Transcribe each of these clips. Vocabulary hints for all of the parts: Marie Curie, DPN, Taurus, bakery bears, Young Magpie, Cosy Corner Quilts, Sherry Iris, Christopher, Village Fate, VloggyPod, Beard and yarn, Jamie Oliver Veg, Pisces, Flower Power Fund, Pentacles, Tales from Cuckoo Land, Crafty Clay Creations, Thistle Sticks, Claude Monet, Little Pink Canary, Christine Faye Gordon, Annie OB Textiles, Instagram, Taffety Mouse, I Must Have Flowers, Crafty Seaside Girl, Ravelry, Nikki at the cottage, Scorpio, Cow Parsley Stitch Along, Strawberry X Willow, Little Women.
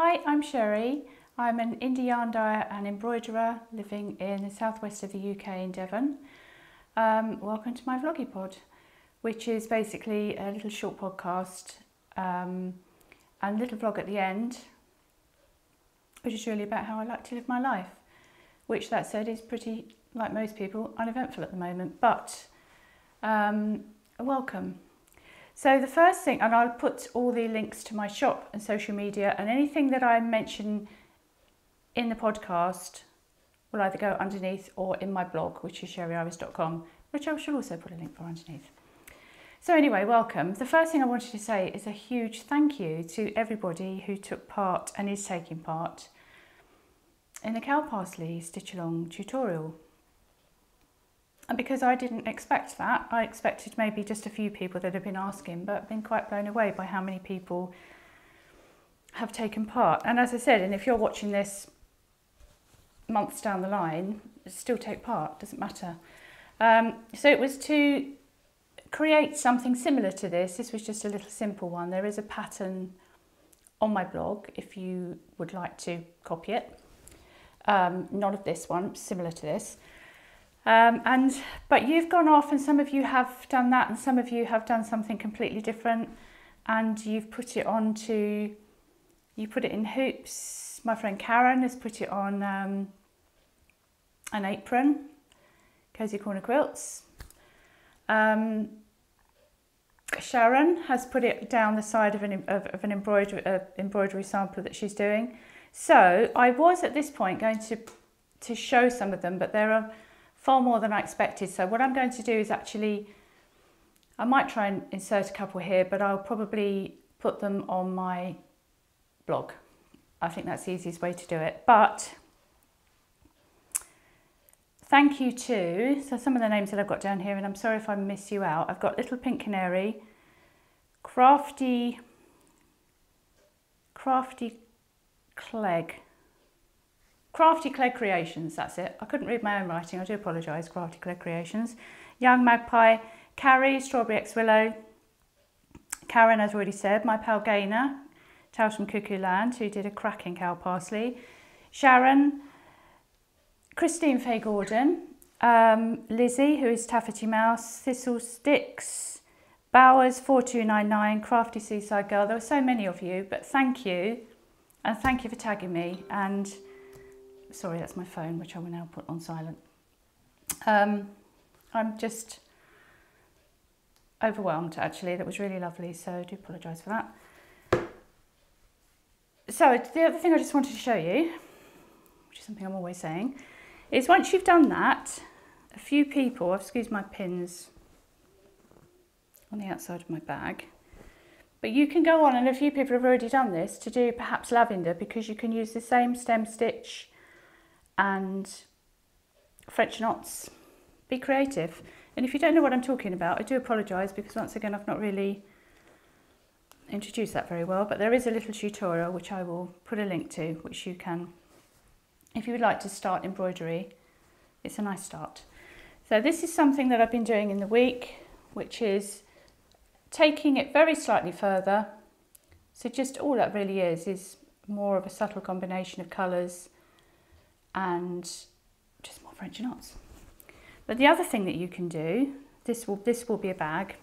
Hi, I'm Sherry. I'm an indie yarn dyer and embroiderer living in the southwest of the UK in Devon. Welcome to my VLOGGYPOD, which is basically a little short podcast and a little vlog at the end, which is really about how I like to live my life, which, that said, is pretty, like most people, uneventful at the moment, but welcome. So the first thing, and I'll put all the links to my shop and social media and anything that I mention in the podcast will either go underneath or in my blog, which is sherryiris.com, which I shall also put a link for underneath. So anyway, welcome. The first thing I wanted to say is a huge thank you to everybody who took part and is taking part in the Cow Parsley Stitch Along tutorial. And because I didn't expect that, I expected maybe just a few people that have been asking, but I've been quite blown away by how many people have taken part. And as I said, and if you're watching this months down the line, still take part, doesn't matter. So it was to create something similar to this. This was just a little simple one. There is a pattern on my blog if you would like to copy it. Not of this one, similar to this. But you've gone off and some of you have done that and some of you have done something completely different, and you've put it on to, you put it in hoops. My friend Karen has put it on an apron, Cosy Corner Quilts. Sharon has put it down the side of an embroidery sampler that she's doing. So I was at this point going to show some of them, but there are far more than I expected. So what I'm going to do is actually, I might try and insert a couple here, but I'll probably put them on my blog. I think that's the easiest way to do it. But thank you to, so some of the names that I've got down here, and I'm sorry if I miss you out. I've got Little Pink Canary, Crafty Clay Creations, that's it. I couldn't read my own writing, I do apologise. Crafty Clay Creations. Young Magpie, Carrie, Strawberry X Willow, Karen, as already said, my pal Gaynor, Tales from Cuckoo Land, who did a cracking cow parsley, Sharon, Christine Faye Gordon, Lizzie, who is Taffety Mouse, Thistle Sticks, Bowers, 4299, Crafty Seaside Girl. There were so many of you, but thank you, and thank you for tagging me. And sorry, that's my phone, which I will now put on silent. I'm just overwhelmed, actually. That was really lovely, so I do apologise for that. So the other thing I just wanted to show you, which is something I'm always saying, is once you've done that, a few people, I've squeezed my pins on the outside of my bag, but you can go on, and a few people have already done this, to do perhaps lavender, because you can use the same stem stitch and French knots. Be creative. And if you don't know what I'm talking about, I do apologise, because once again I've not really introduced that very well, but there is a little tutorial which I will put a link to, which you can, if you would like to start embroidery, it's a nice start. So this is something that I've been doing in the week, which is taking it very slightly further. So just all that really is more of a subtle combination of colours and just more French knots. But the other thing that you can do, this will be a bag.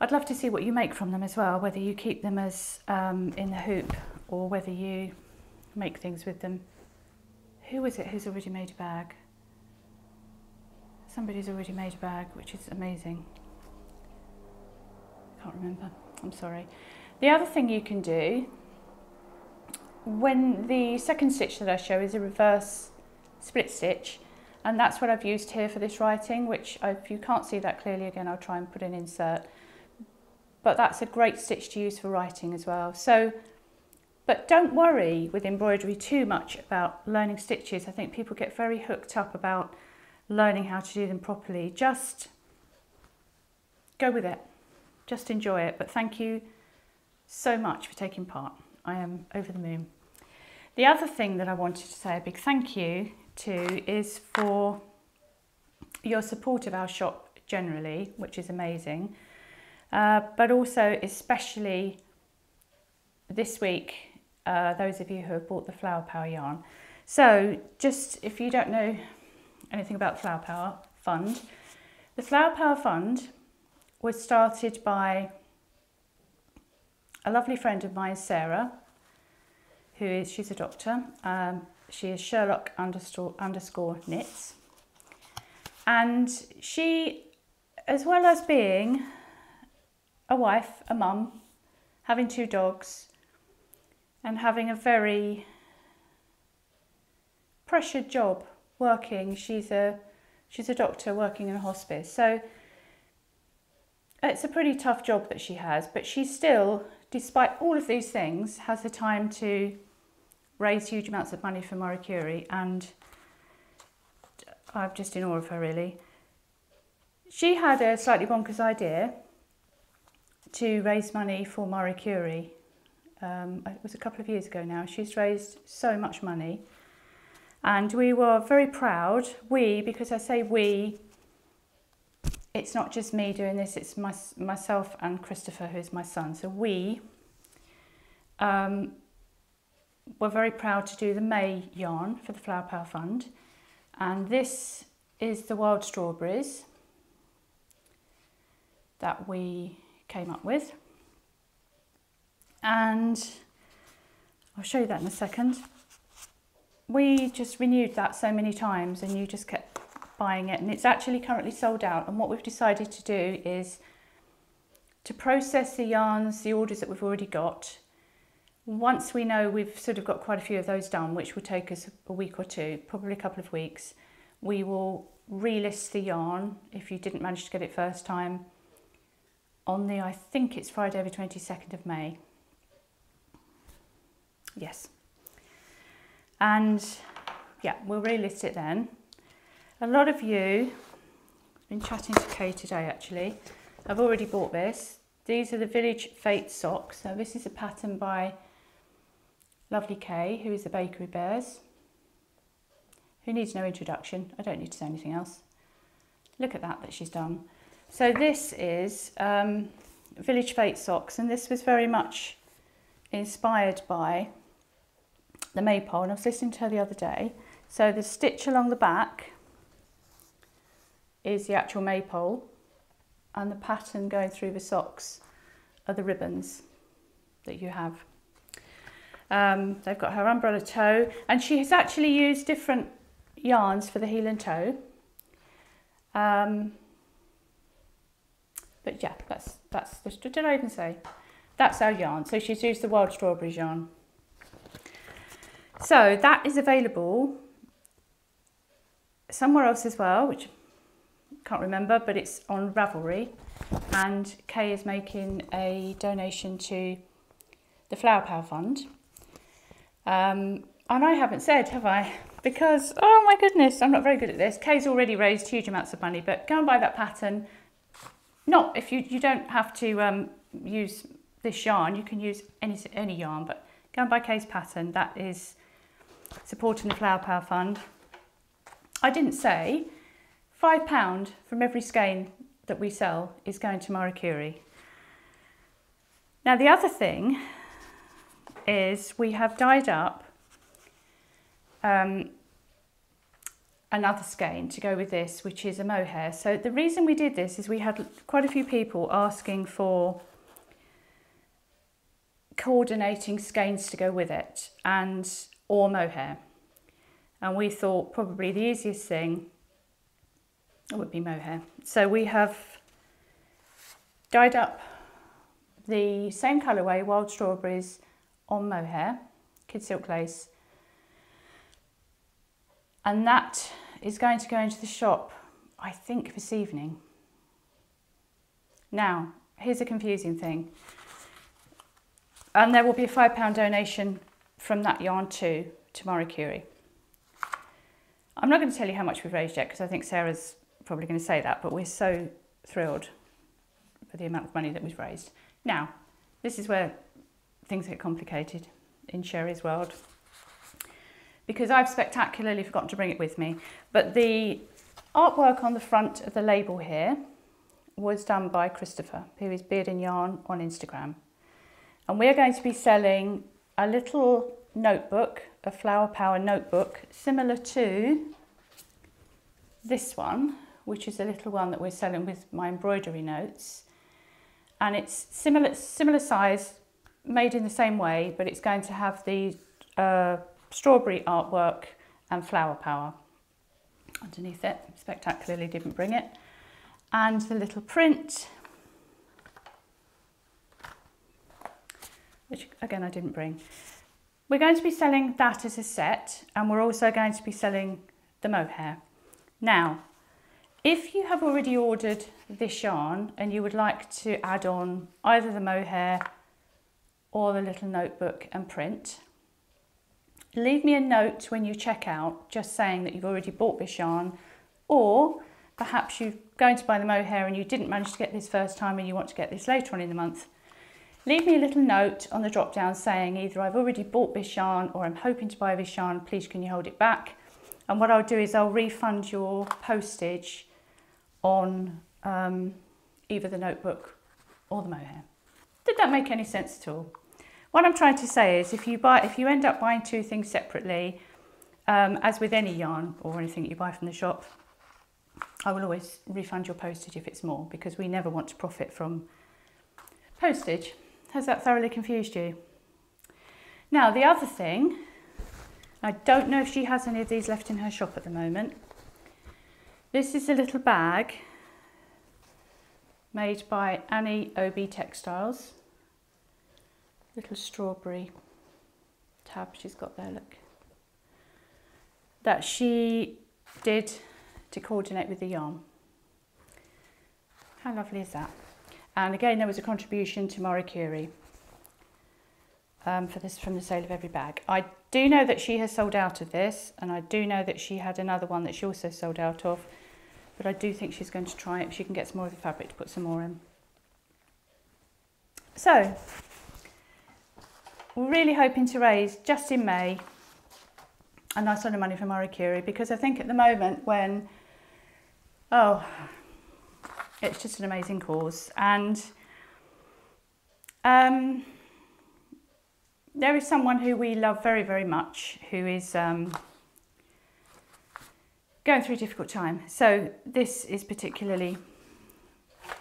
I'd love to see what you make from them as well, whether you keep them as in the hoop or whether you make things with them. Who is it who's already made a bag? Somebody's already made a bag, which is amazing. Can't remember, I'm sorry. The other thing you can do, when the second stitch that I show is a reverse split stitch, and that's what I've used here for this writing, which if you can't see that clearly, again, I'll try and put an insert, but that's a great stitch to use for writing as well. So, but don't worry with embroidery too much about learning stitches. I think people get very hooked up about learning how to do them properly. Just go with it, just enjoy it. But thank you so much for taking part. I am over the moon. The other thing that I wanted to say a big thank you to is for your support of our shop generally, which is amazing, but also especially this week, those of you who have bought the Flower Power yarn. So just if you don't know anything about Flower Power Fund, the Flower Power Fund was started by a lovely friend of mine, Sarah, who is, she's a doctor. She is Sherlock underscore knits. And she, as well as being a wife, a mum, having two dogs, and having a very pressured job working, she's a doctor working in a hospice. So it's a pretty tough job that she has, but she still, despite all of these things, has the time to raise huge amounts of money for Marie Curie, and I'm just in awe of her, really. She had a slightly bonkers idea to raise money for Marie Curie. It was a couple of years ago now. She's raised so much money, and we were very proud. We, because I say we, it's not just me doing this, it's myself and Christopher, who's my son. So we were very proud to do the May yarn for the Flower Power Fund. And this is the wild strawberries that we came up with. And I'll show you that in a second. We just renewed that so many times and you just kept buying it, and it's actually currently sold out. And what we've decided to do is to process the yarns, the orders that we've already got. Once we know we've sort of got quite a few of those done, which will take us a week or two, probably a couple of weeks, we will relist the yarn if you didn't manage to get it first time on the, I think it's Friday the 22nd of May. Yes. And yeah, we'll relist it then. A lot of you, I've been chatting to Kay today actually, I've already bought this. These are the Village Fate socks. So this is a pattern by lovely Kay, who is the Bakery Bears, who needs no introduction. I don't need to say anything else. Look at that she's done. So this is Village Fate socks, and this was very much inspired by the maypole, and I was listening to her the other day. So the stitch along the back is the actual maypole, and the pattern going through the socks are the ribbons that you have. They've got her umbrella toe, and she has actually used different yarns for the heel and toe. But yeah, that's the, did I even say? That's our yarn. So she's used the wild strawberries yarn. So that is available somewhere else as well, which I can't remember, but it's on Ravelry. And Kay is making a donation to the Flower Power Fund. And I haven't said, have I? Because, oh my goodness, I'm not very good at this. Kay's already raised huge amounts of money, but go and buy that pattern. Not if you don't have to use this yarn, you can use any yarn, but go and buy Kay's pattern. That is supporting the Flower Power Fund. I didn't say £5 from every skein that we sell is going to Marie Curie. Now the other thing is we have dyed up another skein to go with this, which is a mohair. So the reason we did this is we had quite a few people asking for coordinating skeins to go with it, and or mohair, and we thought probably the easiest thing would be mohair. So we have dyed up the same colourway, wild strawberries, on mohair, kid silk lace, and that is going to go into the shop, I think, this evening. Now, here's a confusing thing. And there will be a £5 donation from that yarn too, to Marie Curie. I'm not going to tell you how much we've raised yet, because I think Sarah's probably going to say that, but we're so thrilled for the amount of money that we've raised. Now, this is where things get complicated in Sherry's world, because I've spectacularly forgotten to bring it with me. But the artwork on the front of the label here was done by Christopher, who is Beard and Yarn on Instagram. and we're going to be selling a little notebook, a Flower Power notebook, similar to this one, which is a little one that we're selling with my embroidery notes. And it's similar size, made in the same way, but it's going to have the strawberry artwork and Flower Power underneath it. Spectacularly didn't bring it. And the little print, which again I didn't bring. We're going to be selling that as a set, and we're also going to be selling the mohair. Now, if you have already ordered this yarn and you would like to add on either the mohair or the little notebook and print, leave me a note when you check out just saying that you've already bought this yarn, or perhaps you're going to buy the mohair and you didn't manage to get this first time and you want to get this later on in the month. Leave me a little note on the drop down saying either I've already bought this yarn or I'm hoping to buy this yarn, please can you hold it back? And what I'll do is I'll refund your postage on either the notebook or the mohair. Did that make any sense at all? What I'm trying to say is if you end up buying two things separately, as with any yarn or anything you buy from the shop, I will always refund your postage if it's more, because we never want to profit from postage. Has that thoroughly confused you? Now, the other thing, I don't know if she has any of these left in her shop at the moment. This is a little bag made by Annie OB Textiles. Little strawberry tab she's got there, look. That she did to coordinate with the yarn. How lovely is that? And again, there was a contribution to Marie Curie for this, from the sale of every bag. I do know that she has sold out of this, and I do know that she had another one that she also sold out of, but I do think she's going to try it if she can get some more of the fabric to put some more in. So, we're really hoping to raise, just in May, a nice lot of money for Marie Curie, because I think at the moment when, oh, it's just an amazing cause, and there is someone who we love very, very much who is going through a difficult time. So this is particularly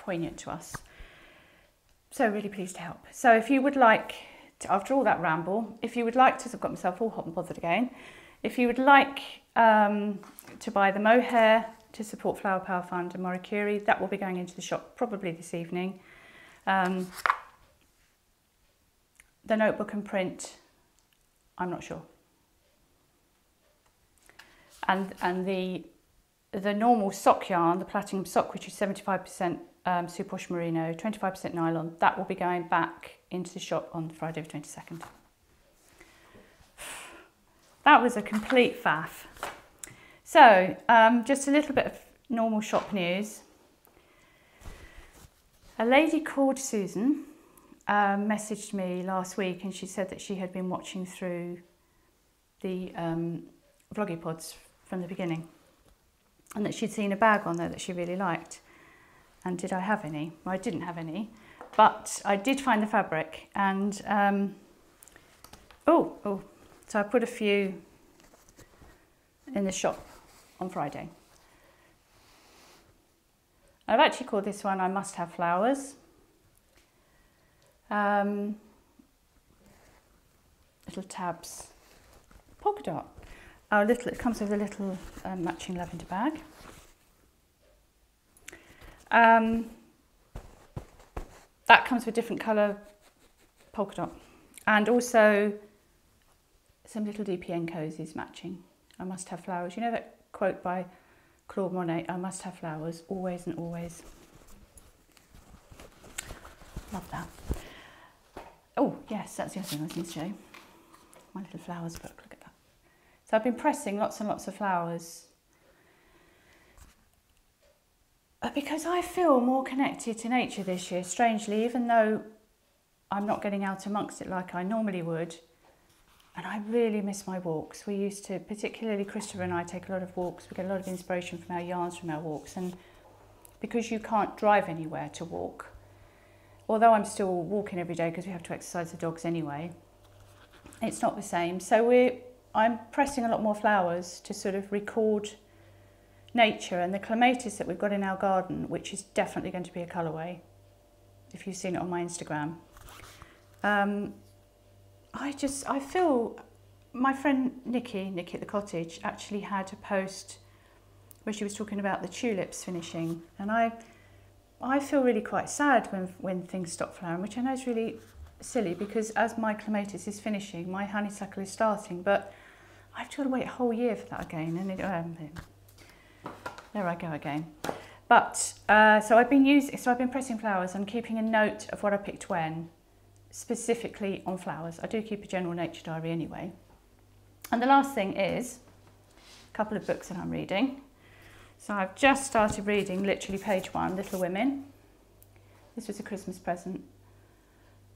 poignant to us. So really pleased to help. So if you would like to, after all that ramble, if you would like to, I've got myself all hot and bothered again. If you would like to buy the mohair to support Flower Power Fund and Marie Curie, that will be going into the shop probably this evening. The notebook and print, I'm not sure. And the normal sock yarn, the platinum sock, which is 75% Superwash merino, 25% nylon, that will be going back into the shop on Friday the 22nd. That was a complete faff. So, just a little bit of normal shop news. A lady called Susan messaged me last week, and she said that she had been watching through the VLOGGYPODs from the beginning, and that she'd seen a bag on there that she really liked. And did I have any? Well, I didn't have any, but I did find the fabric, and so I put a few in the shop on Friday. I've actually called this one I Must Have Flowers. Little tabs, polka dot. It comes with a little matching lavender bag. That comes with different colour polka dot, and also some little DPN cozies matching. I must have flowers. You know that quote by Claude Monet, I must have flowers, always and always. Love that. Oh, yes, that's the other thing I was going to show you. My little flowers book, look at that. So I've been pressing lots and lots of flowers, because I feel more connected to nature this year, strangely, even though I'm not getting out amongst it like I normally would. And I really miss my walks. We used to, particularly Christopher and I, take a lot of walks. We get a lot of inspiration from our yarns from our walks. And because you can't drive anywhere to walk, although I'm still walking every day because we have to exercise the dogs anyway, it's not the same. So I'm pressing a lot more flowers to sort of record nature, and the clematis that we've got in our garden, which is definitely going to be a colourway, if you've seen it on my Instagram. I feel, my friend Nikki at the Cottage, actually had a post where she was talking about the tulips finishing, and I feel really quite sad when things stop flowering, which I know is really silly, because as my clematis is finishing, my honeysuckle is starting, but I've got to wait a whole year for that again, and there I go again. But I've been pressing flowers and keeping a note of what I picked when, specifically on flowers. I do keep a general nature diary anyway. And the last thing is a couple of books that I'm reading. So I've just started reading, literally page one, Little Women. This was a Christmas present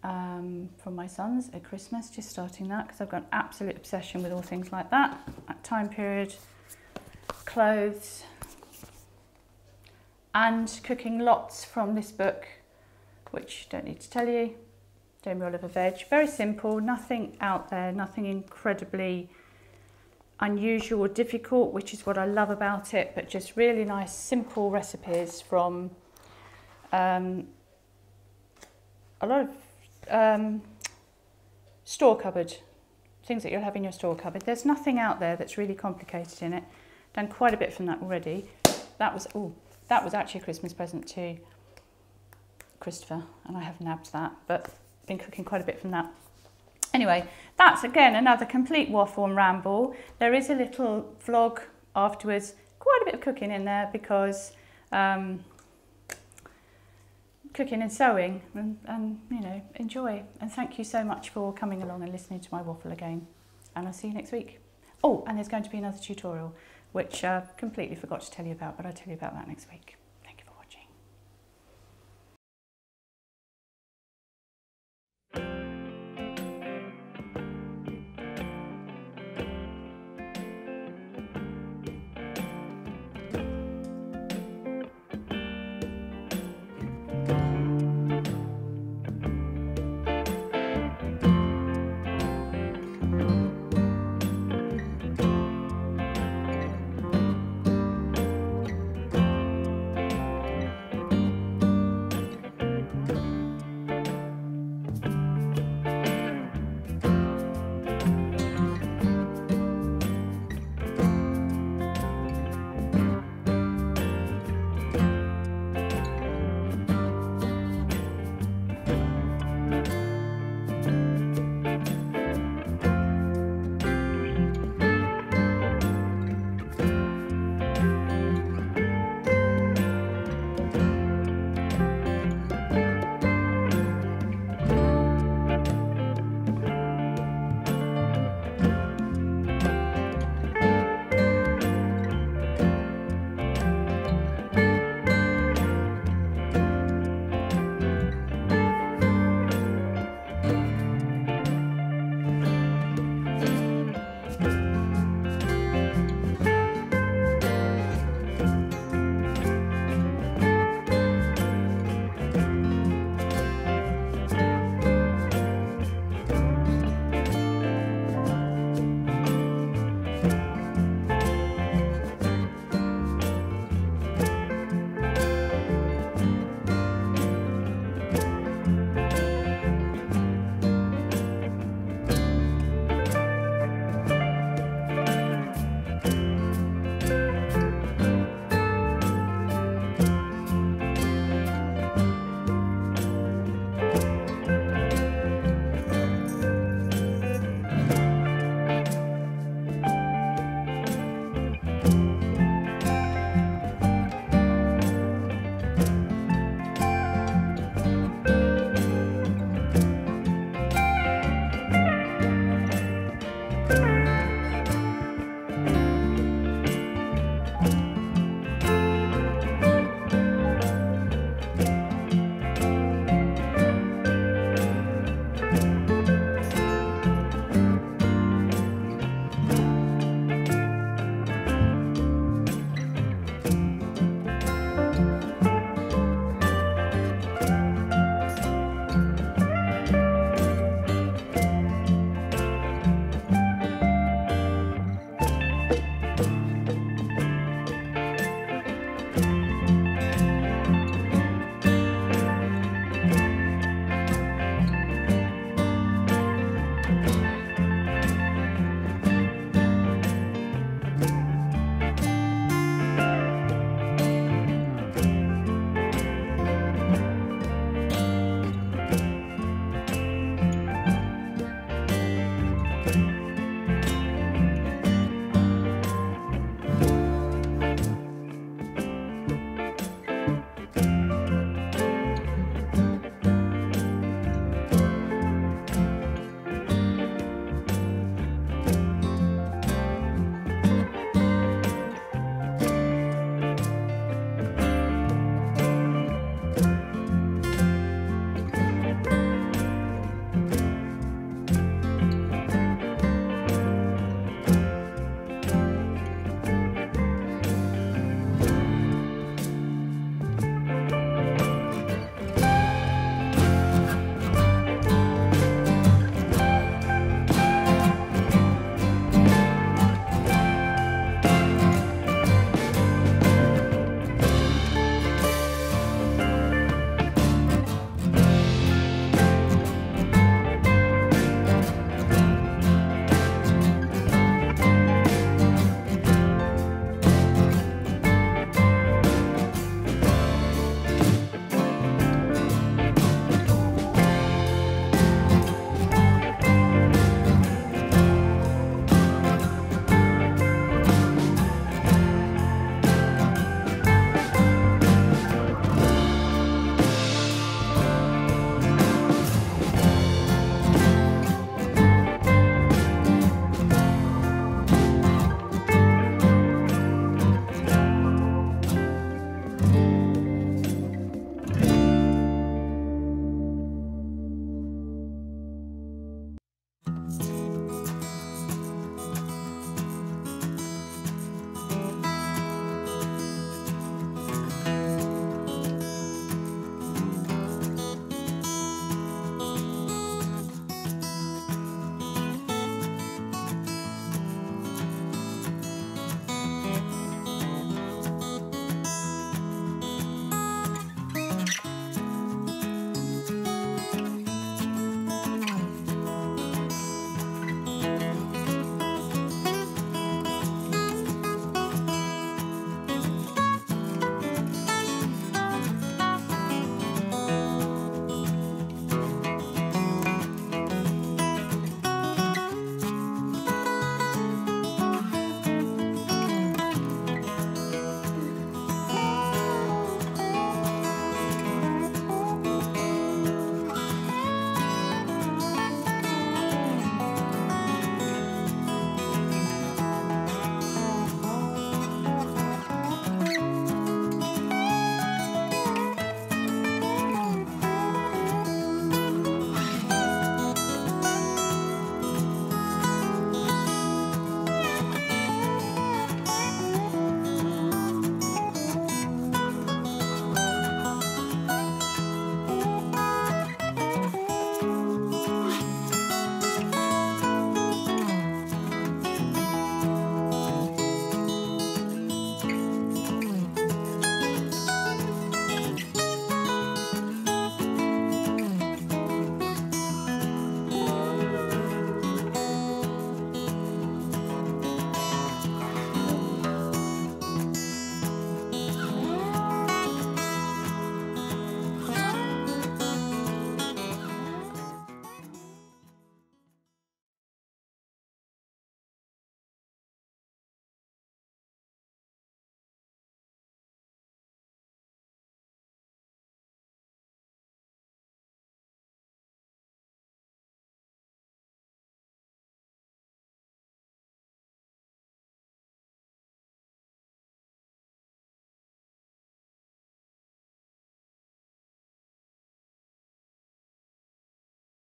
from my sons at Christmas, just starting that, because I've got an absolute obsession with all things like that time period, clothes, and cooking lots from this book, which don't need to tell you, Jamie Oliver Veg. Very simple, nothing out there, nothing incredibly unusual or difficult, which is what I love about it, but just really nice, simple recipes from a lot of store cupboard, things that you'll have in your store cupboard. There's nothing out there that's really complicated in it. Done quite a bit from that already. That was actually a Christmas present to Christopher, and I have nabbed that, but been cooking quite a bit from that. Anyway, that's again another complete waffle and ramble. There is a little vlog afterwards, quite a bit of cooking in there, because cooking and sewing, and you know, enjoy. And thank you so much for coming along and listening to my waffle again. And I'll see you next week. Oh, and there's going to be another tutorial, which I completely forgot to tell you about, but I'll tell you about that next week.